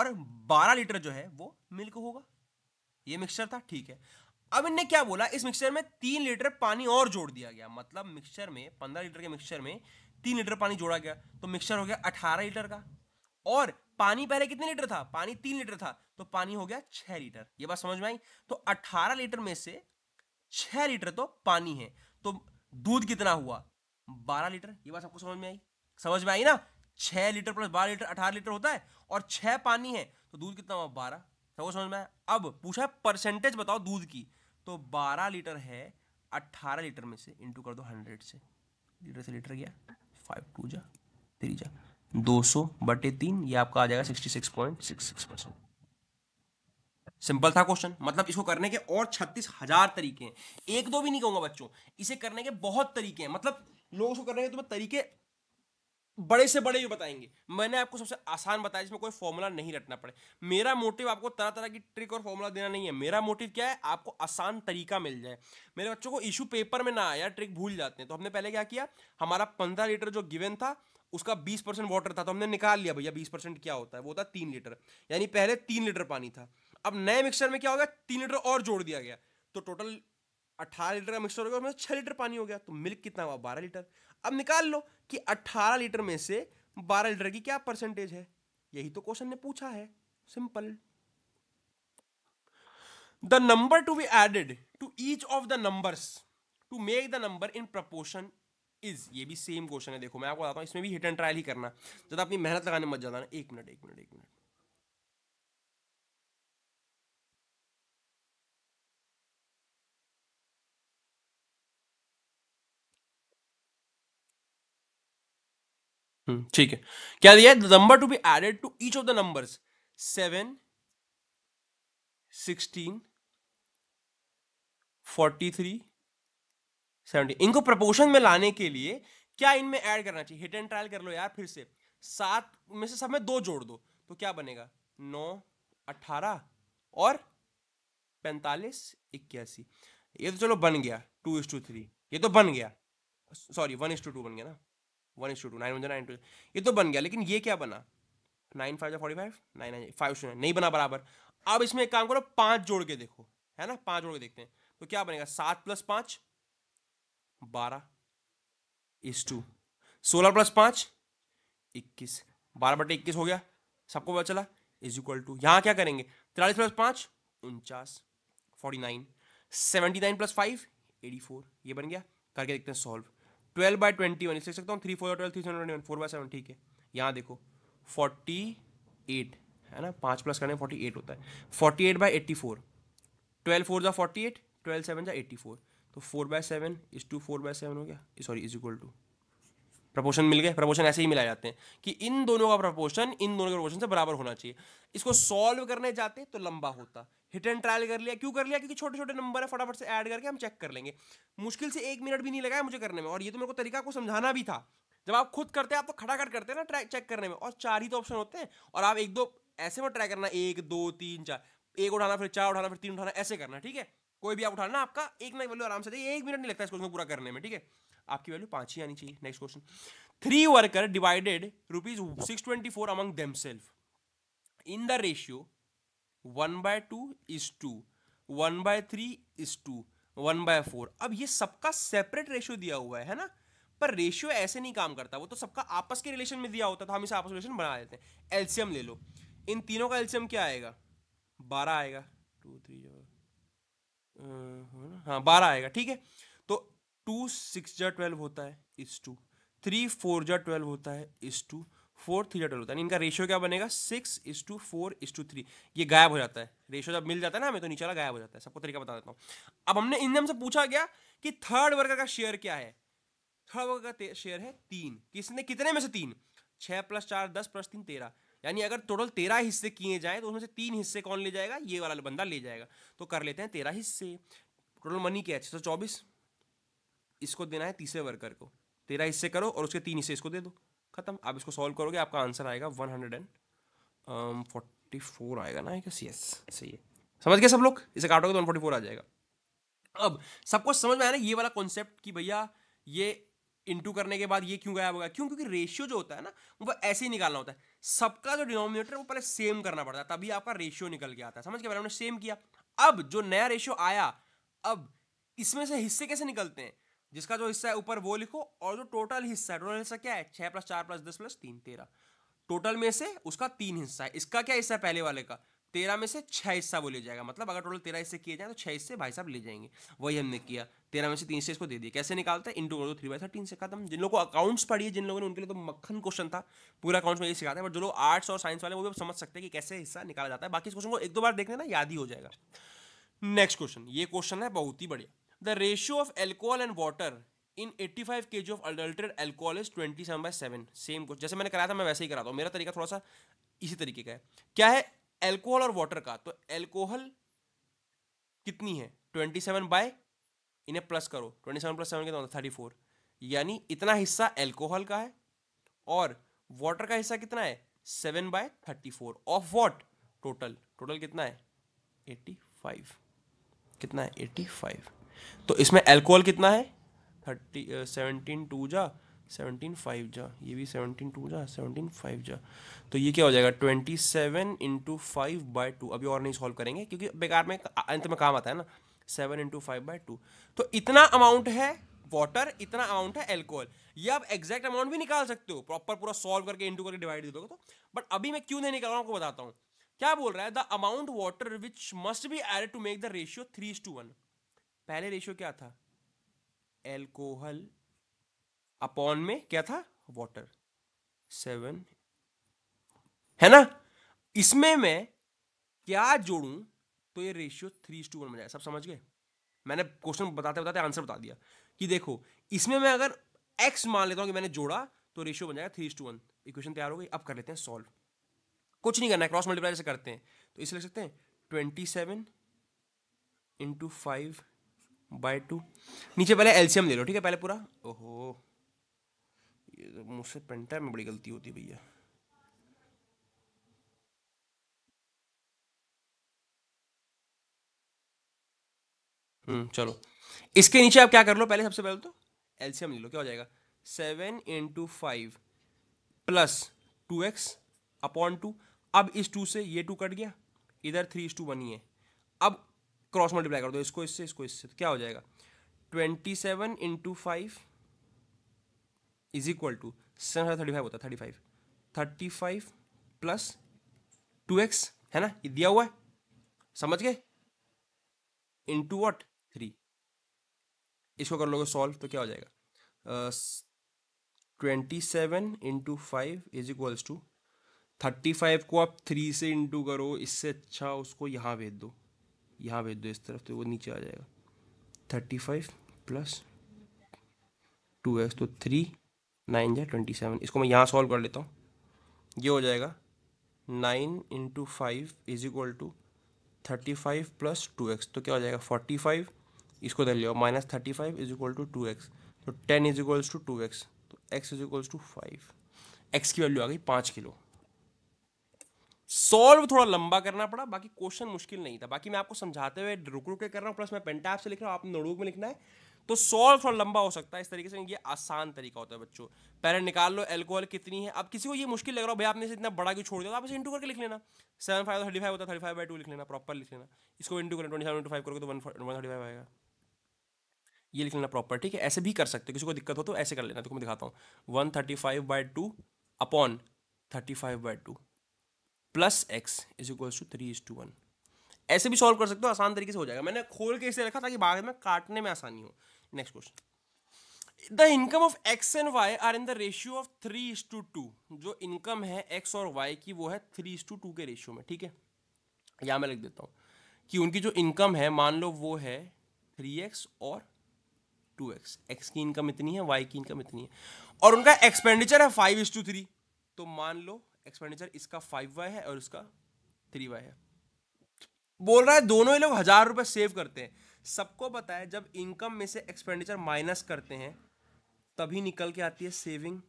और 12 लीटर जो है वो मिल्क होगा, ये मिक्सचर था ठीक है। अब इनने क्या बोला, इस मिक्सचर में 3 लीटर पानी और जोड़ दिया गया, मतलब मिक्सचर में 15 लीटर के मिक्सचर में 3 लीटर पानी जोड़ा गया, तो मिक्सचर हो गया 18 लीटर का। और पानी पहले कितने लीटर था, पानी 3 लीटर था, तो पानी हो गया 6 लीटर। ये बात समझ में आई, तो 18 लीटर में से 6 लीटर तो पानी है, तो दूध कितना हुआ 12 लीटर। ये बात सबको समझ में आई ना, 6 लीटर प्लस 12 लीटर 18 लीटर होता है और 6 पानी है तो दूध कितना हुआ 12। सबको समझ में आया। अब पूछा है परसेंटेज बताओ दूध की, तो 12 लीटर है 18 लीटर में से इंटू कर दो 100 से लीटर गया 5×2 जा 3 जा 200/3 ये आपका आ जाएगा 66.66%। सिंपल था क्वेश्चन। मतलब इसको करने के और 36,000 तरीके हैं, एक दो भी नहीं कहूंगा बच्चों, इसे करने के बहुत तरीके हैं। मतलब लोग इसको करने के तुम्हें तरीके बड़े से बड़े भी बताएंगे। मैंने आपको सबसे आसान बताया जिसमें कोई फॉर्मूला नहीं रटना पड़े। मेरा मोटिव आपको तरह तरह की ट्रिक और फॉर्मूला देना नहीं है, मेरा मोटिव क्या है आपको आसान तरीका मिल जाए। मेरे बच्चों को इशू पेपर में ना आया, ट्रिक भूल जाते हैं। तो हमने पहले क्या किया, हमारा 15 लीटर जो गिवन था उसका 20% वाटर था, तो हमने निकाल लिया भैया 20% क्या होता है, वो था 3 लीटर, यानी पहले 3 लीटर पानी था। अब नए मिक्सचर में क्या हो गया, 3 लीटर और जोड़ दिया गया, तो टोटल 18 लीटर का मिक्सचर हो गया, उसमें 6 लीटर पानी हो गया, तो मिल्क कितना हुआ 12 लीटर। अब निकाल लो कि 18 लीटर में से 12 लीटर की क्या परसेंटेज है, यही तो क्वेश्चन ने पूछा है। Simple. The number to be added to each of the numbers to make the number in proportion is, ये भी सेम क्वेश्चन है। देखो मैं आपको बताता हूं, इसमें भी हिट एंड ट्रायल ही करना, ज्यादा अपनी मेहनत लगाने मत जाना। एक मिनट ठीक है। क्या दिया है, number to be added to each of the numbers 7, 16, 43, 70, इनको प्रपोर्शन में लाने के लिए क्या इनमें ऐड करना चाहिए। हिट एंड ट्रायल कर लो यार। फिर से 7 में से 2 जोड़ दो तो क्या बनेगा 9, 18 और 45, 81। ये तो चलो बन गया 2:3, ये तो बन गया, सॉरी 1:2 बन गया ना, 1:2 9×9 ये तो बन गया। लेकिन ये क्या बना 9×5 = 45, 9×9 5 नहीं बना बराबर। अब इसमें एक काम करो 5 जोड़ के देखो, है ना, 5 जोड़ के देखते हैं तो क्या बनेगा 7 + 5 12, 16 + 5 21, 12/21 हो गया, सबको पता चला = यहाँ क्या करेंगे 43 + 5 49, 49, 79 + 5 84, ये बन गया। करके देखते हैं सॉल्व। 12/21 लिख सकता हूँ 3×4 = 12, 3×7 = 21, 4/7 ठीक है। यहाँ देखो 48 है ना, 5 प्लस करने 48 होता है, 48/84, 12×4 = 48, 12×7 = 84, तो 4/7 = 4/7 हो गया, सॉरी = प्रपोर्शन मिल गए। प्रपोर्शन ऐसे ही मिलाए जाते हैं कि इन दोनों का प्रपोर्शन इन दोनों के प्रपोर्शन से बराबर होना चाहिए। इसको सॉल्व करने जाते तो लंबा होता, हिट एंड ट्रायल कर लिया। क्यों कर लिया, क्योंकि छोटे छोटे नंबर है, फटाफट से ऐड करके हम चेक कर लेंगे। मुश्किल से 1 मिनट भी नहीं लगाया मुझे करने में, और ये तो मेरे को तरीका को समझाना भी था। जब आप खुद करते हैं आप तो खटाखट करते हैं ना ट्राई चेक करने में, और 4 ही तो ऑप्शन होते हैं, और आप 1-2 ऐसे में ट्राई करना, 1, 2, 3, 4, 1 उठाना फिर 4 उठाना फिर 3 उठाना, ऐसे करना ठीक है। कोई भी आप उठाना, आपका एक ना वैल्यू आराम से दे, 1 मिनट नहीं लगता इसको उसको पूरा करने में, ठीक है। आपकी वैल्यू 5 ही आनी चाहिए। Next question, 3 worker divided ₹624 among themselves in the ratio 1/2:2, 1/3:2, 1/4। अब ये सबका सेपरेट रेशियो दिया हुआ है ना, पर रेशियो ऐसे नहीं काम करता, वो तो सबका आपस के रिलेशन में दिया होता है, तो हम इसे आपस रिलेशन बना देते हैं। एलसीएम ले लो, इन तीनों का एलसीएम क्या आएगा 12 आएगा, 12 आएगा ठीक है। तो 2×6 = 12 होता है : 3×4 = 12 होता है : 4×3 = 12 होता है। इनका रेशियो क्या बनेगा 6:4:3। ये गायब हो जाता है, रेशियो जब मिल जाता है ना हमें तो नीचे वाला गायब हो जाता है। सबको तरीका बता देता हूँ। अब हमने इनमें से पूछा गया कि 3rd वर्कर का शेयर क्या है, 3rd वर्कर का शेयर है 3, किसने कितने में से 3, 6 + 4 + 10 + 3 = 13, यानी अगर टोटल 13 हिस्से किए जाए तो उसमें से 3 हिस्से कौन ले जाएगा, ये वाला बंदा ले जाएगा। तो कर लेते हैं 13 हिस्से। टोटल मनी क्या है 624, इसको देना है 3rd वर्कर को, 13 हिस्से करो और उसके 3 हिस्से इसको दे दो, खत्म। आप इसको सॉल्व करोगे आपका आंसर आएगा 144 आएगा ना, यस सही है, समझ गए सब लोग। इसे काटोगे तो 144 आ जाएगा। अब सबको समझ में आया ना ये वाला कॉन्सेप्ट कि भैया ये इंटू करने के बाद ये क्यों गायब होगा, क्यों, क्योंकि रेशियो जो होता है ना वो ऐसे ही निकालना होता है। सबका जो डिनोमिनेटर वो पहले सेम करना पड़ता है, तभी आपका रेशियो निकल के आता है, समझ के। हमने सेम किया, अब जो नया रेशियो आया, अब इसमें से हिस्से कैसे निकलते हैं, जिसका जो हिस्सा है ऊपर वो लिखो, और जो टोटल हिस्सा है, टोटल हिस्सा क्या है 6 + 4 + 10 + 3 = 13, टोटल में से उसका 3 हिस्सा है। इसका क्या हिस्सा है पहले वाले का, 13 में से 6 हिस्सा वो ले जाएगा, मतलब अगर टोटल 13 हिस्से किए जाए तो 6 हिस्से भाई साहब ले जाएंगे। वही हमने किया, 13 में से 3 हिस्से इसको दे दिए। कैसे निकालते हैं? इंटू करो 3/13 से खत्म। जिन लोगों को अकाउंट्स पढ़िए, जिन लोगों ने, उनके लिए तो मक्खन क्वेश्चन था, पूरा अकाउंट्स में ये सिखाते हैं। बट जो लोग आर्ट्स और साइंस वाले वो भी समझ सकते हैं कि कैसे हिस्सा निकाला जाता है। बाकी इस क्वेश्चन को एक दो बार देखने ना, याद ही हो जाएगा। नेक्स्ट क्वेश्चन, ये क्वेश्चन है बहुत ही बढ़िया। The ratio of alcohol and water in 85 kg of adulterated alcohol is 27/7। Same कुछ जैसे मैंने कराया था, मैं वैसे ही कराता हूँ। मेरा तरीका थोड़ा सा इसी तरीके का है। क्या है? एल्कोहल और वाटर का। तो एल्कोहल कितनी है? 27 बाय, इन्हें प्लस करो, 27 + 7 कितना होता है? 34। यानी इतना हिस्सा एल्कोहल का है और वाटर का हिस्सा कितना है? 7/34 ऑफ वॉट? टोटल कितना है? 85। कितना है? 85। तो इसमें एल्कोहल कितना है? 17 2 जा 17 5 जा ये भी 17 2 जा 17 5 जा। तो ये क्या हो जाएगा? 27 × 5/2। अभी और नहीं सॉल्व करेंगे क्योंकि बेकार में अंत में काम आता है ना। 7 × 5/2। तो इतना अमाउंट है वाटर, इतना अमाउंट है एल्कोहल। ये आप एग्जैक्ट अमाउंट भी निकाल सकते हो, प्रॉपर पूरा सॉल्व करके इंटू करके डिवाइड दे दोगे तो। बट अभी मैं क्यों नहीं निकाल रहा हूँ, आपको बताता हूँ। क्या बोल रहा है? The amount water which must be added to make the ratio 3:1। पहले रेशियो क्या था? एल्कोहल अपॉन में क्या था? वाटर। 7 है ना, इसमें मैं क्या जोड़ूं तो ये रेशियो 3:1 बन जाए। सब समझ गए? मैंने क्वेश्चन बताते बताते आंसर बता दिया कि देखो इसमें मैं अगर x मान लेता हूं कि मैंने जोड़ा तो रेशियो बन जाएगा 3:1। इक्वेशन तैयार हो गई। अब कर लेते हैं सॉल्व। कुछ नहीं करना है, क्रॉस मल्टीप्लाई से करते हैं। तो इसे लिख सकते हैं 27 × 5/2। नीचे पहले एलसीएम ले लो, ठीक है? पहले पूरा, ओहो मुझसे पेंटा में बड़ी गलती होती भैया। चलो इसके नीचे आप क्या कर लो, पहले सबसे पहले तो एलसीएम ले लो। क्या हो जाएगा? 7 × 5 + 2x/2। अब इस 2 से ये 2 कट गया, इधर 3:1 ही है। अब क्रॉस मल्टीप्लाई कर दो इसको इससे, इसको इससे। क्या हो जाएगा? 27 × 5 = 7/35 होता है। 35 + 2x है ना, ये दिया हुआ है, समझ गए? Into what? 3। इसको कर लोगे सॉल्व तो क्या हो जाएगा? 27 × 5 = 35 को आप 3 से इंटू करो। इससे अच्छा उसको यहाँ भेज दो, यहाँ भेज दो इस तरफ, तो वो नीचे आ जाएगा। 35 + 2x तो 3 × 9 = 27। इसको मैं यहाँ सॉल्व कर लेता हूँ। ये हो जाएगा 9 × 5 = 35 + 2x। तो क्या हो जाएगा? 45। इसको दे लिया -35 = 2x। तो 10 = 2x। तो x = 5। x की वैल्यू आ गई 5 किलो। सॉल्व थोड़ा लंबा करना पड़ा, बाकी क्वेश्चन मुश्किल नहीं था। बाकी मैं आपको समझाते हुए रुक रुक के कर रहा हूँ, प्लस मैं पेन टैब से लिख रहा हूँ, आप नोटबुक में लिखना है। तो सॉल्व थोड़ा लंबा हो सकता है इस तरीके से। ये आसान तरीका होता है बच्चों। पहले निकाल लो एल्कोहल कितनी है। अब किसी को ये मुश्किल लग रहा हो, भाई आपने इसे इतना बड़ा क्यों छोड़ दिया, तो आप इसे इंटू करके लिख लेना। 7 × 5 = 35 होता है, 35/2 लिख लेना, प्रॉपर लिख लेना। इसको इंटू करना, 27 × 5 करोगे तो 135 आएगा। ये लिख लेना प्रॉपर, ठीक है? ऐसे भी कर सकते हो, किसी को दिक्कत हो तो ऐसे कर लेना। तो मैं दिखाता हूँ। 135/2 / 35/2 प्लस x = 3:1। ऐसे भी सॉल्व कर सकते हो, आसान तरीके से हो जाएगा। मैंने खोल के इसे रखा ताकि बाद में काटने में आसानी हो। Next question, the income of x and y are in the ratio of 3:2। जो इनकम है x और y की वो है 3:2 के रेशियो में, ठीक है? यहाँ मैं लिख देता हूँ कि उनकी जो इनकम है, मान लो वो है 3x और 2x। x की इनकम इतनी है, y की इनकम इतनी है, और उनका एक्सपेंडिचर है 5:3। तो मान लो एक्सपेंडिचर इसका 5y है और इसका 3y है। बोल रहा है दोनों ही लोग 1000 रुपये सेव करते हैं। सबको पता है जब इनकम में से एक्सपेंडिचर माइनस करते हैं तभी निकल के आती है सेविंग।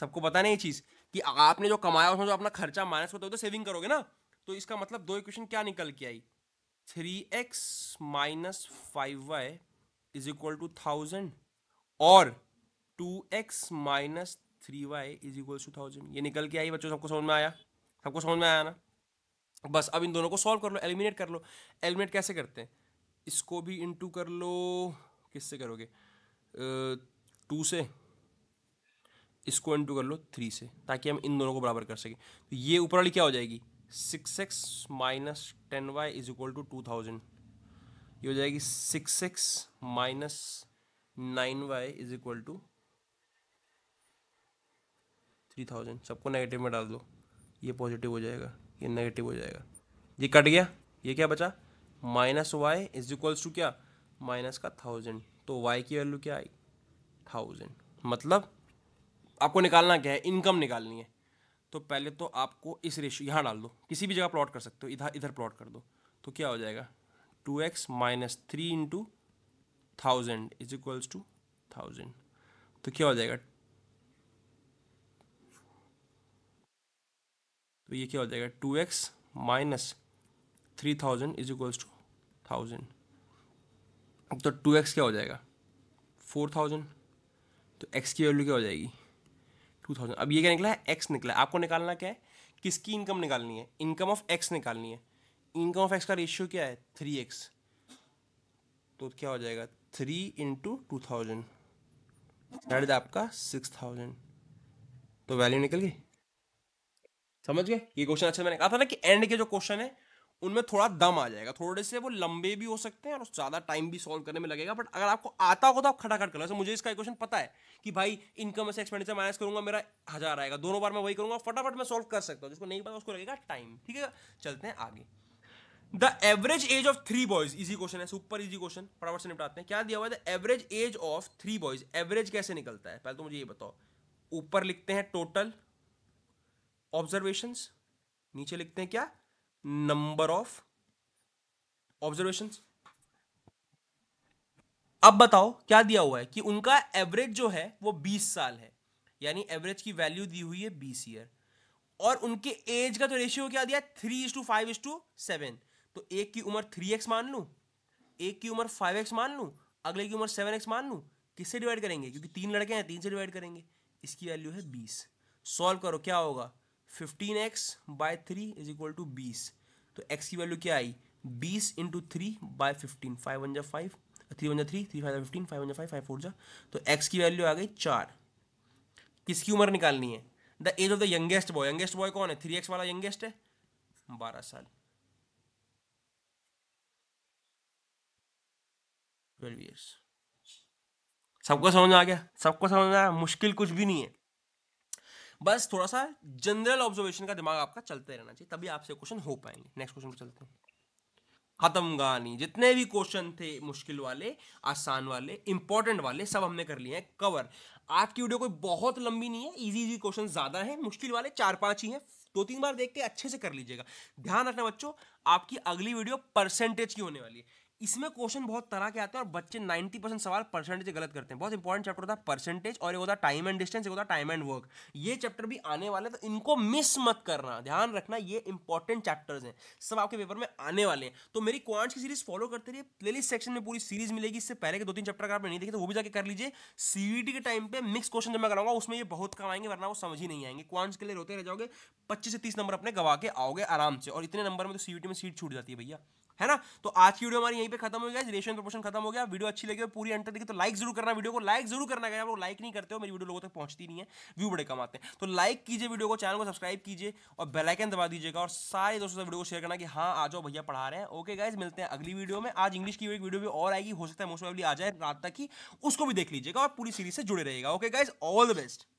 सबको पता नहीं ये चीज कि आपने जो कमाया उसमें जो अपना खर्चा माइनस होता है तो सेविंग करोगे ना। तो इसका मतलब दो इक्वेशन क्या निकल के आई? 3x - 5y = 1000 और 2x - 3y = 1000। ये निकल के आई बच्चों। सबको समझ में आया? सबको समझ में आया ना? बस अब इन दोनों को सॉल्व कर लो, एलिमिनेट कर लो। एलिमिनेट कैसे करते हैं? इसको भी इंटू कर लो। किससे करोगे? 2 से। इसको इंटू कर लो 3 से ताकि हम इन दोनों को बराबर कर सकें। तो ये ऊपर वाली क्या हो जाएगी 6x minus 10y is equal to 2000। ये हो जाएगी 6x minus 9y is equal to 3000। सबको नेगेटिव में डाल दो, ये पॉजिटिव हो जाएगा, ये नेगेटिव हो जाएगा, ये कट गया, ये क्या बचा minus Y is equals to क्या माइनस का 1000। तो y की वैल्यू क्या आई 1000। मतलब आपको निकालना क्या है, इनकम निकालनी है। तो पहले तो आपको इस रेशियो यहाँ डाल दो, किसी भी जगह प्लॉट कर सकते हो, इधर इधर प्लॉट कर दो। तो क्या हो जाएगा 2x minus 3 into 1000 is equals to 1000। तो क्या हो जाएगा, तो ये क्या हो जाएगा 2x minus 3000 is equals to 1000। तो 2x क्या हो जाएगा 4000। तो x की वैल्यू क्या हो जाएगी 2000। अब ये क्या निकला है x निकला है। आपको निकालना क्या है, किसकी इनकम निकालनी है, इनकम ऑफ x निकालनी है। इनकम ऑफ x का रेशियो क्या है 3x। तो क्या हो जाएगा 3 इंटू 2000 दैट इज आपका 6000। तो वैल्यू निकल गई, समझ गए। ये क्वेश्चन अच्छा, मैंने कहा था ना कि एंड के जो क्वेश्चन है उनमें थोड़ा दम आ जाएगा, थोड़े से वो लंबे भी हो सकते हैं और ज़्यादा टाइम भी सॉल्व करने में लगेगा। बट अगर आपको आता होगा तो आप खटाखट कर लो। मुझे इसका क्वेश्चन पता है कि भाई इनकम से एक्सपेंडिचर माइनस करूंगा मेरा 1000 आएगा, दोनों बार मैं वही करूंगा, फटाफट मैं सॉल्व कर सकता हूँ। जिसको नहीं पता उसको लगेगा टाइम। ठीक है, चलते हैं आगे। The average age of 3 boys, easy question है, सुपर इजी क्वेश्चन, फटाफट से निपटाते हैं। क्या दिया हुआ है the average age of 3 boys. Average कैसे निकलता है पहले तो मुझे ये बताओ। ऊपर लिखते हैं टोटल ऑब्जर्वेशंस, नीचे लिखते हैं क्या नंबर ऑफ ऑब्जर्वेशंस। अब बताओ क्या दिया हुआ है कि उनका एवरेज जो है वो 20 साल है, यानी एवरेज की वैल्यू दी हुई है 20 ईयर। और उनके एज का तो रेशियो क्या दिया 3:5:7। तो एक की उम्र 3x मान लूं, एक की उम्र 5x मान लूं, अगले की उम्र 7x मान लूं। किससे डिवाइड करेंगे, क्योंकि 3 लड़के हैं, 3 से डिवाइड करेंगे। इसकी वैल्यू है 20। सॉल्व करो क्या होगा 15x/3 इज इक्वल टू 20। तो x की वैल्यू क्या आई 20 × 3/15। 5 × 5 = 3, 3 × 5 = 15, 5 × 5 = 5, 5 × 4 = 4। तो x की वैल्यू आ गई 4। किसकी उम्र निकालनी है the age of the youngest boy. Youngest boy कौन है 3x वाला यंगेस्ट है, 12 साल 12 ईयर्स। सबको समझ आ गया, सबको समझ आया, मुश्किल कुछ भी नहीं है। बस थोड़ा सा जनरल ऑब्जर्वेशन का दिमाग आपका चलते रहना चाहिए, तभी आपसे क्वेश्चन हो पाएंगे। नेक्स्ट क्वेश्चन पे चलते हैं। खत्म कहानी। जितने भी क्वेश्चन थे मुश्किल वाले, आसान वाले, इंपॉर्टेंट वाले, सब हमने कर लिए हैं कवर। आज की वीडियो कोई बहुत लंबी नहीं है, इजी इजी क्वेश्चन ज्यादा है, मुश्किल वाले 4-5 ही हैं। 2-3 बार देख के अच्छे से कर लीजिएगा। ध्यान रखना बच्चों, आपकी अगली वीडियो परसेंटेज की होने वाली है। इसमें क्वेश्चन बहुत तरह के आते हैं और बच्चे 90% सवाल परसेंटेज गलत करते हैं। बहुत इंपॉर्टेंट चैप्टर होता है परसेंटेज, और एक होता है टाइम एंड डिस्टेंस, एक होता है टाइम एंड वर्क। ये चैप्टर भी आने वाले, तो इनको मिस मत करना, ध्यान रखना। ये इंपॉर्टेंट चैप्टर्स हैं, सब आपके पेपर में आने वाले हैं। तो मेरी क्वांट्स की सीरीज फॉलो करते रहिए, प्लेलिस्ट सेक्शन में पूरी सीरीज मिलेगी। इससे पहले के 2-3 चैप्टर अगर आपने नहीं देखे तो वो भी जाकर कर लीजिए। सीईटी के टाइम पर मिक्स क्वेश्चन जब मैं कराऊंगा उसमें ये बहुत काम आएंगे, वरना वो समझ ही नहीं आएंगे। क्वांट्स के लिए रोते रह जाओगे, 25 से 30 नंबर अपने गवा के आओगे आराम से, और इतने नंबर में तो सीईटी में सीट छूट जाती है भैया, है ना। तो आज की वीडियो हमारी यहीं पे खत्म हो गया, रिलेशन प्रपोर्शन खत्म हो गया। वीडियो अच्छी लगी हो पूरी एंड तक देखी तो लाइक जरूर करना, वीडियो को लाइक जरूर करना। अगर आप लोग लाइक नहीं करते हो, मेरी वीडियो लोगों तक पहुंचती नहीं है, व्यू बड़े कम आते हैं, तो लाइक कीजिए वीडियो को, चैनल को सब्सक्राइब कीजिए और बेल आइकन दबा दीजिएगा। और सारे दोस्तों से वीडियो को शेयर करना कि हाँ आ जाओ भैया पढ़ा रहे हैं। ओके गाइज, मिलते हैं अगली वीडियो में। आज इंग्लिश की एक वीडियो भी और आएगी, हो सकता है मोस्ट प्रोबेबली आ जाए रात तक ही, उसको भी देख लीजिएगा और पूरी सीरीज से जुड़े रहिएगा। Okay guys, all the best.